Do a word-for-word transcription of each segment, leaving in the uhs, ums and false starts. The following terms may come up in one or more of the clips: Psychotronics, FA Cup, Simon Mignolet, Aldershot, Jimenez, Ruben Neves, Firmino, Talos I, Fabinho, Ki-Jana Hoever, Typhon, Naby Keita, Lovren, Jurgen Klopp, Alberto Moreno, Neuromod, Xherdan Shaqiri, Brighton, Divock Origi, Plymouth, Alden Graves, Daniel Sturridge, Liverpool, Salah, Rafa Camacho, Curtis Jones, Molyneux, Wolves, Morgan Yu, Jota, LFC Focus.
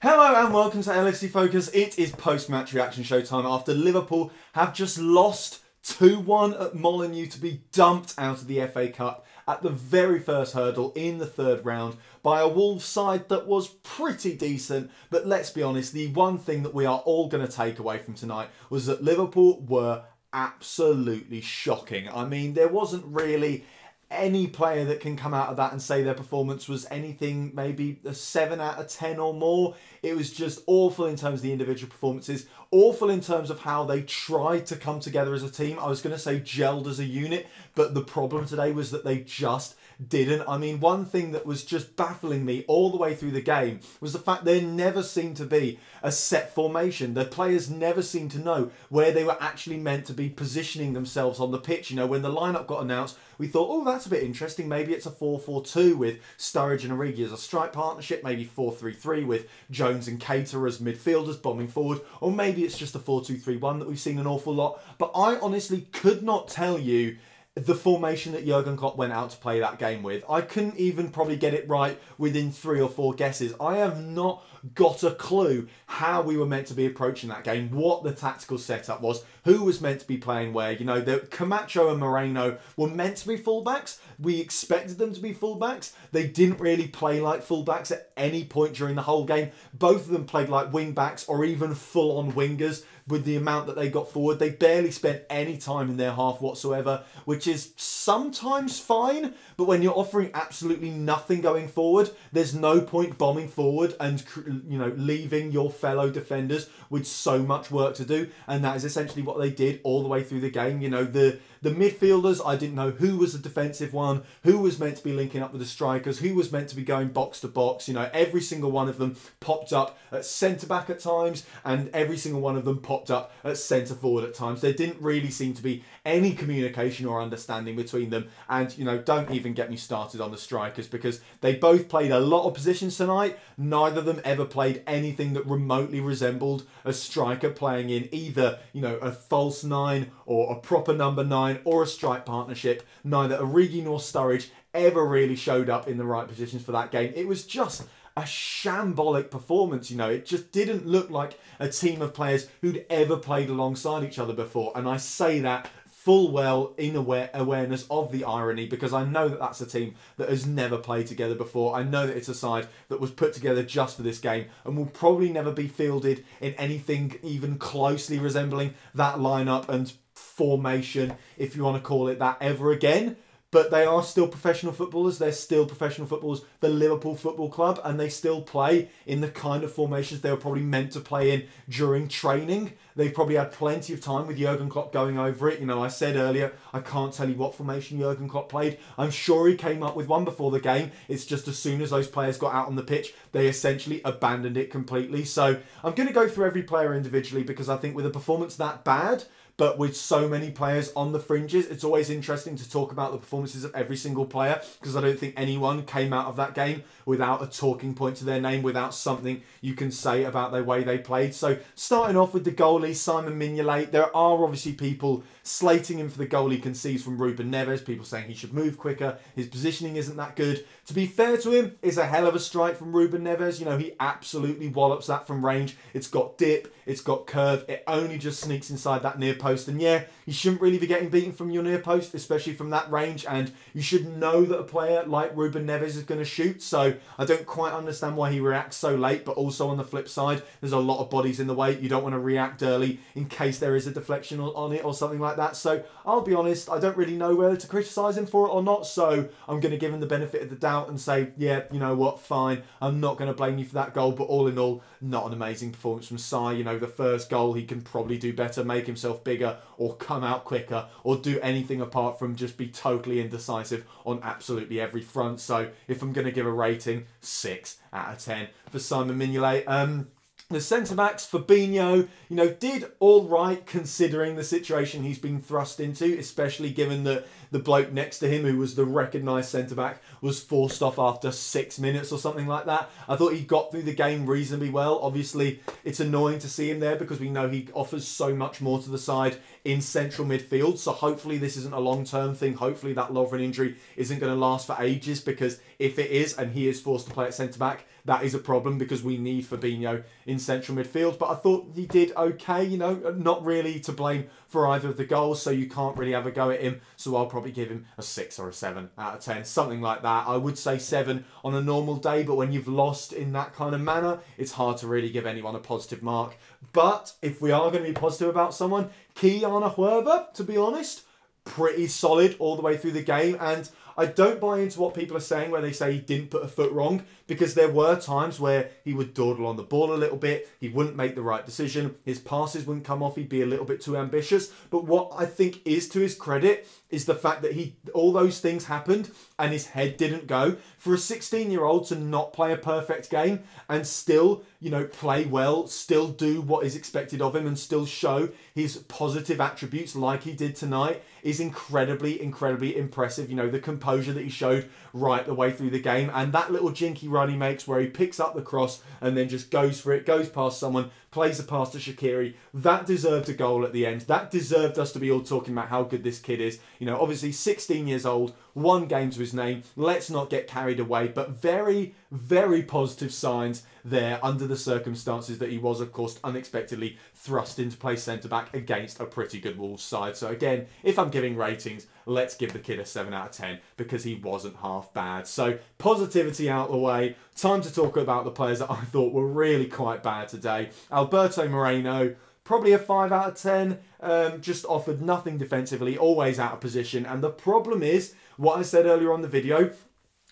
Hello and welcome to L F C Focus. It is post-match reaction show time after Liverpool have just lost two one at Molyneux to be dumped out of the F A Cup at the very first hurdle in the third round by a Wolves side that was pretty decent. But let's be honest, the one thing that we are all going to take away from tonight was that Liverpool were absolutely shocking. I mean, there wasn't really any player that can come out of that and say their performance was anything maybe a seven out of ten or more. It was just awful in terms of the individual performances, awful in terms of how they tried to come together as a team. I was going to say gelled as a unit, but the problem today was that they just didn't. I mean, one thing that was just baffling me all the way through the game was the fact there never seemed to be a set formation. The players never seemed to know where they were actually meant to be positioning themselves on the pitch. You know, when the lineup got announced, we thought, oh, that's a bit interesting. Maybe it's a four four two with Sturridge and Origi as a strike partnership, maybe four three three with Jones and Keita as midfielders bombing forward, or maybe it's just a four two three one that we've seen an awful lot. But I honestly could not tell you the formation that Jurgen Klopp went out to play that game with. I couldn't even probably get it right within three or four guesses. I have not got a clue how we were meant to be approaching that game, what the tactical setup was, who was meant to be playing where. You know, the Camacho and Moreno were meant to be fullbacks. We expected them to be fullbacks. They didn't really play like fullbacks at any point during the whole game. Both of them played like wingbacks or even full-on wingers with the amount that they got forward. They barely spent any time in their half whatsoever, which is sometimes fine, but when you're offering absolutely nothing going forward, there's no point bombing forward and, you know, leaving your fellow defenders with so much work to do. And that is essentially what they did all the way through the game. You know, the the midfielders, I didn't know who was the defensive one, who was meant to be linking up with the strikers, who was meant to be going box to box. You know, every single one of them popped up at centre-back at times, and every single one of them popped up at centre-forward at times. There didn't really seem to be any communication or understanding between them. And, you know, don't even get me started on the strikers, because they both played a lot of positions tonight. Neither of them ever played anything that remotely resembled a striker playing in either, you know, a false nine or a proper number nine or a strike partnership. Neither Origi nor Sturridge ever really showed up in the right positions for that game. It was just a shambolic performance. You know, it just didn't look like a team of players who'd ever played alongside each other before. And I say that full well in aware awareness of the irony, because I know that that's a team that has never played together before. I know that it's a side that was put together just for this game and will probably never be fielded in anything even closely resembling that lineup and formation, if you want to call it that, ever again. But they are still professional footballers. They're still professional footballers, the Liverpool Football Club, and they still play in the kind of formations they were probably meant to play in during training. They've probably had plenty of time with Jurgen Klopp going over it. You know, I said earlier, I can't tell you what formation Jurgen Klopp played. I'm sure he came up with one before the game. It's just as soon as those players got out on the pitch, they essentially abandoned it completely. So I'm going to go through every player individually, because I think with a performance that bad, but with so many players on the fringes, it's always interesting to talk about the performances of every single player, because I don't think anyone came out of that game without a talking point to their name, without something you can say about the way they played. So starting off with the goalie, Simon Mignolet, there are obviously people slating him for the goal he concedes from Ruben Neves, people saying he should move quicker, his positioning isn't that good. To be fair to him, it's a hell of a strike from Ruben Neves. You know, he absolutely wallops that from range. It's got dip, it's got curve, it only just sneaks inside that near post. And yeah, you shouldn't really be getting beaten from your near post, especially from that range. And you should know that a player like Ruben Neves is going to shoot. So I don't quite understand why he reacts so late. But also on the flip side, there's a lot of bodies in the way. You don't want to react early in case there is a deflection on it or something like that. So I'll be honest, I don't really know whether to criticise him for it or not. So I'm going to give him the benefit of the doubt and say, yeah, you know what, fine. I'm not going to blame you for that goal. But all in all, not an amazing performance from Si. You know, the first goal, he can probably do better, make himself big, or come out quicker, or do anything apart from just be totally indecisive on absolutely every front. So if I'm going to give a rating, six out of ten for Simon Mignolet. Um, the centre-backs, Fabinho, you know, did all right considering the situation he's been thrust into, especially given that the bloke next to him, who was the recognised centre-back, was forced off after six minutes or something like that. I thought he got through the game reasonably well. Obviously, it's annoying to see him there because we know he offers so much more to the side in central midfield. So hopefully this isn't a long-term thing. Hopefully that Lovren injury isn't going to last for ages, because if it is and he is forced to play at centre-back, that is a problem because we need Fabinho in central midfield. But I thought he did okay, you know, not really to blame for either of the goals, so you can't really have a go at him. So I'll probably give him a six or a seven out of ten, something like that. I would say seven on a normal day, but when you've lost in that kind of manner, it's hard to really give anyone a positive mark. But if we are going to be positive about someone, Ki-Jana Hoever, to be honest, pretty solid all the way through the game. And I don't buy into what people are saying where they say he didn't put a foot wrong, because there were times where he would dawdle on the ball a little bit, he wouldn't make the right decision, his passes wouldn't come off, he'd be a little bit too ambitious. But what I think is to his credit is the fact that he all those things happened and his head didn't go. For a sixteen-year-old to not play a perfect game and still, you know, play well, still do what is expected of him and still show his positive attributes like he did tonight is incredibly, incredibly impressive. You know, the comparison that he showed right the way through the game, and that little jinky run he makes where he picks up the cross and then just goes for it, goes past someone, plays a pass to Shaqiri, that deserved a goal at the end. That deserved us to be all talking about how good this kid is. You know, obviously sixteen years old, one game to his name. Let's not get carried away, but very, very positive signs there under the circumstances that he was, of course, unexpectedly thrust into play centre-back against a pretty good Wolves side. So again, if I'm giving ratings, let's give the kid a seven out of ten because he wasn't half bad. So positivity out the way. Time to talk about the players that I thought were really quite bad today. Alberto Moreno, probably a five out of ten. Um, just offered nothing defensively, always out of position. And the problem is, what I said earlier on the video,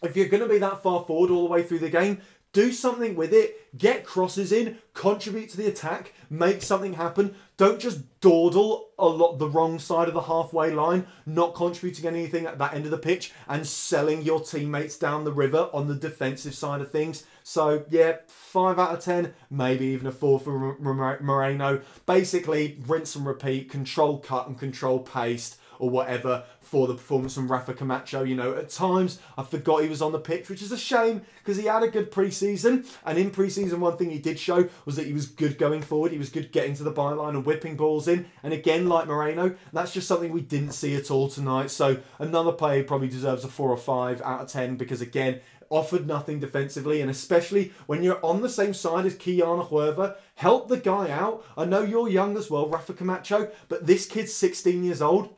if you're going to be that far forward all the way through the game, do something with it, get crosses in, contribute to the attack, make something happen. Don't just dawdle a lot the wrong side of the halfway line, not contributing anything at that end of the pitch and selling your teammates down the river on the defensive side of things. So yeah, five out of ten, maybe even a four for Moreno. Basically, rinse and repeat, control cut and control paste or whatever for the performance from Rafa Camacho. You know, at times I forgot he was on the pitch, which is a shame because he had a good pre-season. And in pre-season, one thing he did show was that he was good going forward. He was good getting to the byline and whipping balls in. And again, like Moreno, that's just something we didn't see at all tonight. So another player probably deserves a four or five out of ten because, again, offered nothing defensively, and especially when you're on the same side as Ki-Jana Hoever, help the guy out. I know you're young as well, Rafa Camacho, but this kid's sixteen years old.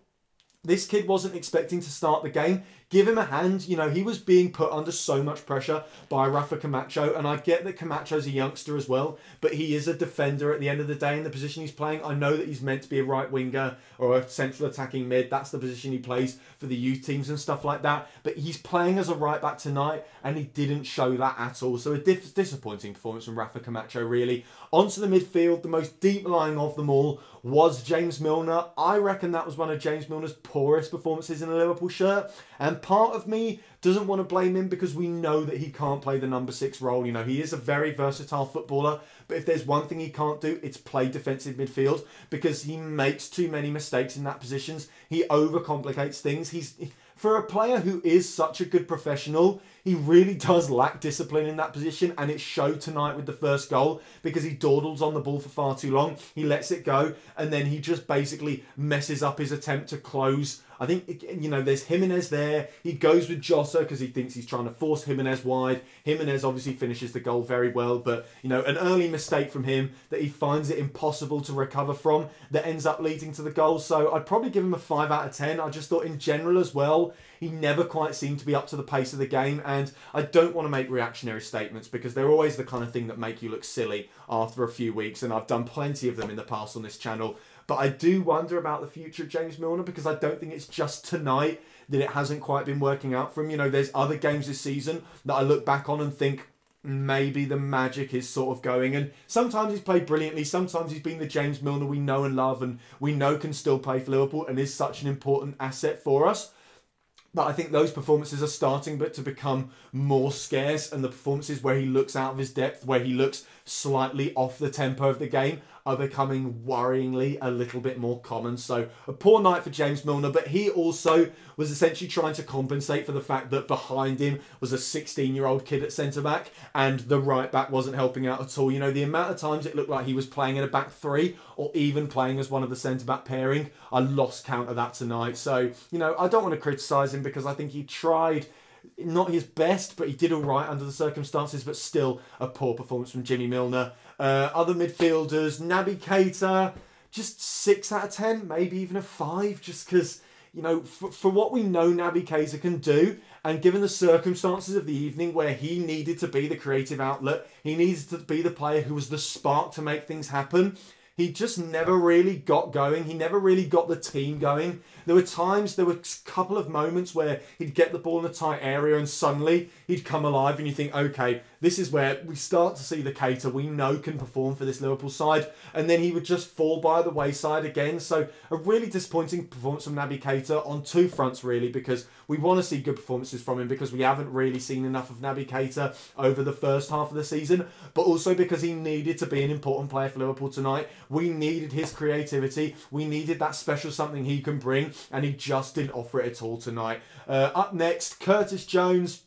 This kid wasn't expecting to start the game. Give him a hand. You know, he was being put under so much pressure by Rafa Camacho, and I get that Camacho's a youngster as well, but he is a defender at the end of the day in the position he's playing. I know that he's meant to be a right winger or a central attacking mid. That's the position he plays for the youth teams and stuff like that, but he's playing as a right back tonight, and he didn't show that at all. So a dis disappointing performance from Rafa Camacho, really. Onto the midfield, the most deep-lying of them all was James Milner. I reckon that was one of James Milner's poorest performances in a Liverpool shirt, and part of me doesn't want to blame him because we know that he can't play the number six role. You know, he is a very versatile footballer, but if there's one thing he can't do, it's play defensive midfield because he makes too many mistakes in that position. He overcomplicates things. He's... He, For a player who is such a good professional, he really does lack discipline in that position, and it showed tonight with the first goal because he dawdles on the ball for far too long, he lets it go, and then he just basically messes up his attempt to close. I think, you know, there's Jimenez there. He goes with Jota because he thinks he's trying to force Jimenez wide. Jimenez obviously finishes the goal very well, but, you know, an early mistake from him that he finds it impossible to recover from that ends up leading to the goal. So I'd probably give him a five out of ten. I just thought in general as well, he never quite seemed to be up to the pace of the game, and I don't want to make reactionary statements because they're always the kind of thing that make you look silly after a few weeks, and I've done plenty of them in the past on this channel. But I do wonder about the future of James Milner because I don't think it's just tonight that it hasn't quite been working out for him. You know, there's other games this season that I look back on and think maybe the magic is sort of going. And sometimes he's played brilliantly. Sometimes he's been the James Milner we know and love and we know can still play for Liverpool and is such an important asset for us. But I think those performances are starting but to become more scarce, and the performances where he looks out of his depth, where he looks slightly off the tempo of the game, are becoming worryingly a little bit more common. So a poor night for James Milner, but he also was essentially trying to compensate for the fact that behind him was a sixteen-year-old kid at centre-back and the right-back wasn't helping out at all. You know, the amount of times it looked like he was playing in a back three or even playing as one of the centre-back pairing, I lost count of that tonight. So, you know, I don't want to criticise him because I think he tried not his best, but he did all right under the circumstances, but still a poor performance from Jimmy Milner. Uh, other midfielders, Naby Keita, just six out of ten, maybe even a five, just because, you know, for, for what we know Naby Keita can do, and given the circumstances of the evening where he needed to be the creative outlet, he needed to be the player who was the spark to make things happen, he just never really got going. He never really got the team going. There were times, there were a couple of moments where he'd get the ball in a tight area and suddenly he'd come alive and you think, okay, this is where we start to see the Keita we know can perform for this Liverpool side. And then he would just fall by the wayside again. So a really disappointing performance from Naby Keita on two fronts really, because we want to see good performances from him because we haven't really seen enough of Naby Keita over the first half of the season, but also because he needed to be an important player for Liverpool tonight. We needed his creativity. We needed that special something he can bring, and he just didn't offer it at all tonight. Uh, up next, Curtis Jones.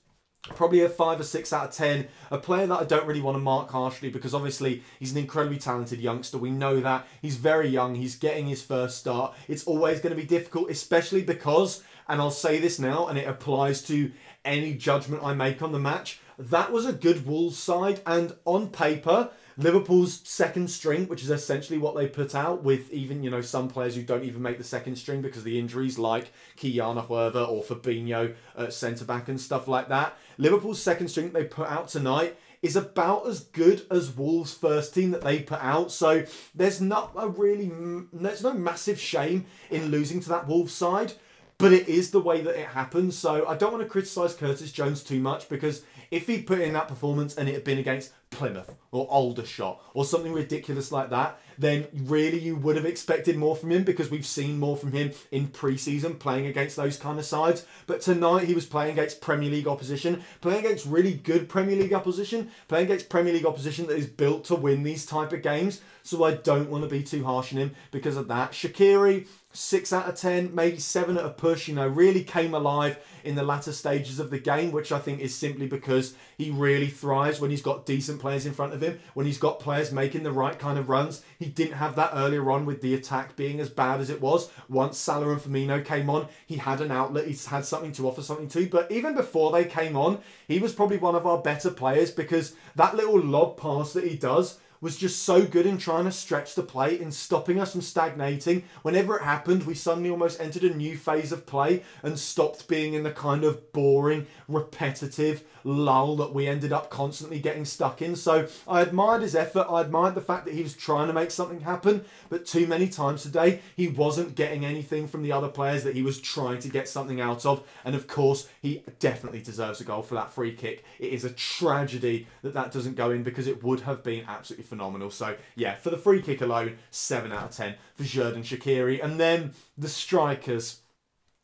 Probably a five or six out of ten. A player that I don't really want to mark harshly because obviously he's an incredibly talented youngster. We know that. He's very young. He's getting his first start. It's always going to be difficult, especially because, and I'll say this now, and it applies to any judgment I make on the match, that was a good Wolves side, and on paper, Liverpool's second string, which is essentially what they put out with even, you know, some players who don't even make the second string because of the injuries, like Ki-Jana Hoever or Fabinho at centre-back and stuff like that. Liverpool's second string they put out tonight is about as good as Wolves' first team that they put out. So there's not a really, there's no massive shame in losing to that Wolves side, but it is the way that it happens. So I don't want to criticise Curtis Jones too much, because if he'd put in that performance and it had been against Plymouth or Aldershot or something ridiculous like that, then really you would have expected more from him, because we've seen more from him in pre-season playing against those kind of sides. But tonight he was playing against Premier League opposition, playing against really good Premier League opposition, playing against Premier League opposition that is built to win these type of games. So I don't want to be too harsh on him because of that. Shaqiri, six out of ten, maybe seven at a push, you know, really came alive in the latter stages of the game, which I think is simply because he really thrives when he's got decent players in front of him, when he's got players making the right kind of runs. He didn't have that earlier on with the attack being as bad as it was. Once Salah and Firmino came on, he had an outlet, he's had something to offer something to. But even before they came on, he was probably one of our better players, because that little lob pass that he does was just so good in trying to stretch the play, in stopping us from stagnating. Whenever it happened, we suddenly almost entered a new phase of play and stopped being in the kind of boring, repetitive lull that we ended up constantly getting stuck in. So I admired his effort. I admired the fact that he was trying to make something happen, but too many times today, he wasn't getting anything from the other players that he was trying to get something out of. And of course, he definitely deserves a goal for that free kick. It is a tragedy that that doesn't go in, because it would have been absolutely phenomenal. So yeah, for the free kick alone, seven out of ten for Xherdan Shaqiri. And then the strikers,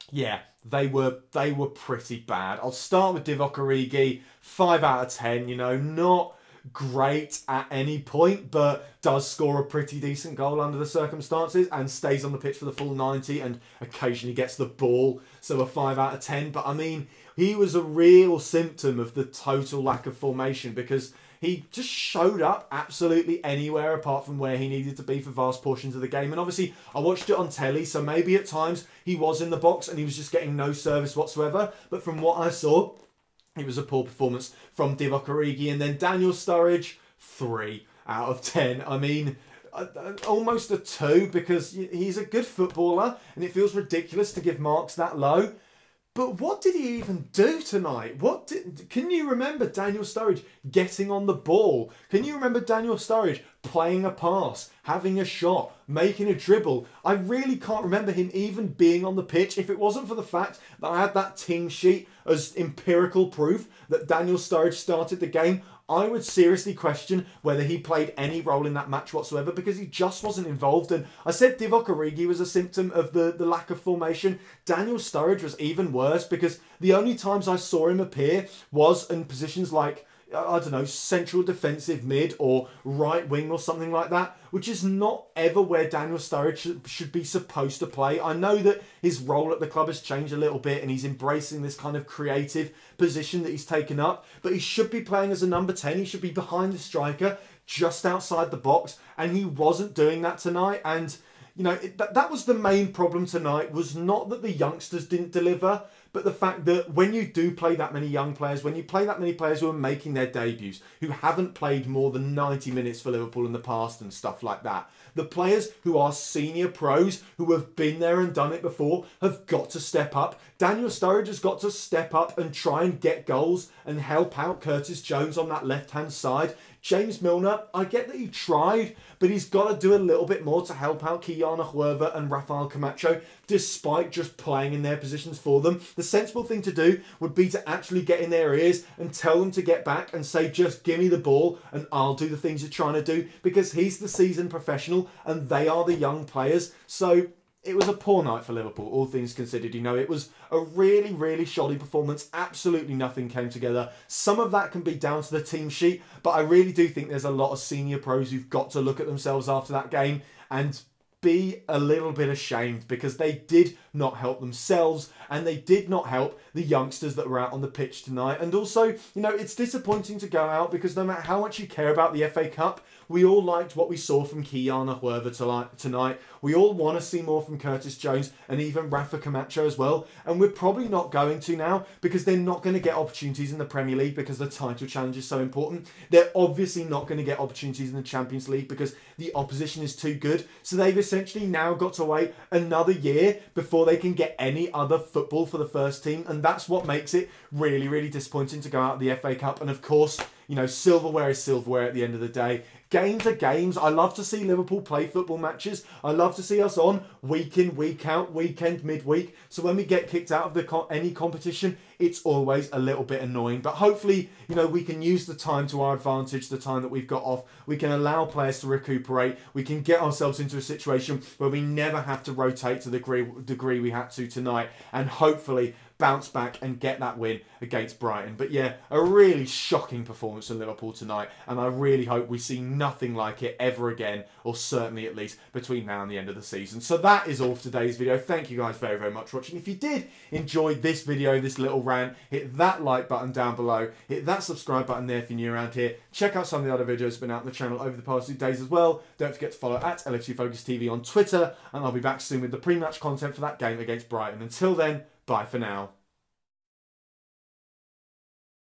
yeah, they were they were pretty bad. I'll start with Divock Origi, five out of ten, you know, not great at any point, but does score a pretty decent goal under the circumstances and stays on the pitch for the full ninety and occasionally gets the ball. So a five out of ten. But I mean, he was a real symptom of the total lack of formation, because he just showed up absolutely anywhere apart from where he needed to be for vast portions of the game. And obviously, I watched it on telly, so maybe at times he was in the box and he was just getting no service whatsoever. But from what I saw, it was a poor performance from Divock Origi. And then Daniel Sturridge, three out of ten. I mean, almost a two, because he's a good footballer and it feels ridiculous to give marks that low. But what did he even do tonight? What did, can you remember Daniel Sturridge getting on the ball? Can you remember Daniel Sturridge playing a pass, having a shot, making a dribble? I really can't remember him even being on the pitch, if it wasn't for the fact that I had that team sheet as empirical proof that Daniel Sturridge started the game. I would seriously question whether he played any role in that match whatsoever, because he just wasn't involved. And I said Divock Origi was a symptom of the, the lack of formation. Daniel Sturridge was even worse, because the only times I saw him appear was in positions like, I don't know, central defensive mid or right wing or something like that, which is not ever where Daniel Sturridge should be supposed to play. I know that his role at the club has changed a little bit and he's embracing this kind of creative position that he's taken up, but he should be playing as a number ten. He should be behind the striker, just outside the box, and he wasn't doing that tonight. And, you know, it, that, that was the main problem tonight, was not that the youngsters didn't deliver, but the fact that when you do play that many young players, when you play that many players who are making their debuts, who haven't played more than ninety minutes for Liverpool in the past and stuff like that, the players who are senior pros, who have been there and done it before, have got to step up. Daniel Sturridge has got to step up and try and get goals and help out Curtis Jones on that left-hand side. James Milner, I get that he tried, but he's got to do a little bit more to help out Ki-Jana Hoever and Rafa Camacho, despite just playing in their positions for them. The sensible thing to do would be to actually get in their ears and tell them to get back and say, just give me the ball and I'll do the things you're trying to do, because he's the seasoned professional and they are the young players. So it was a poor night for Liverpool, all things considered. You know, it was a really, really shoddy performance. Absolutely nothing came together. Some of that can be down to the team sheet, but I really do think there's a lot of senior pros who've got to look at themselves after that game and be a little bit ashamed, because they did not help themselves and they did not help the youngsters that were out on the pitch tonight. And also, you know, it's disappointing to go out, because no matter how much you care about the F A Cup, we all liked what we saw from Ki-Jana Hoever tonight. We all want to see more from Curtis Jones and even Rafa Camacho as well. And we're probably not going to now, because they're not going to get opportunities in the Premier League because the title challenge is so important. They're obviously not going to get opportunities in the Champions League because the opposition is too good. So they've essentially now got to wait another year before they can get any other football for the first team. And that's what makes it really, really disappointing to go out of the F A Cup. And of course, you know, silverware is silverware at the end of the day. Games are games. I love to see Liverpool play football matches. I love to see us on week in, week out, weekend, midweek. So when we get kicked out of the co any competition, it's always a little bit annoying. But hopefully, you know, we can use the time to our advantage, the time that we've got off. We can allow players to recuperate. We can get ourselves into a situation where we never have to rotate to the degree, degree we had to tonight. And hopefully bounce back and get that win against Brighton. But yeah, a really shocking performance in Liverpool tonight, and I really hope we see nothing like it ever again, or certainly at least between now and the end of the season. So that is all for today's video. Thank you guys very, very much for watching. If you did enjoy this video, this little rant, hit that like button down below, hit that subscribe button there if you're new around here. Check out some of the other videos that have been out on the channel over the past few days as well. Don't forget to follow at L F C Focus T V on Twitter, and I'll be back soon with the pre-match content for that game against Brighton. Until then, bye for now.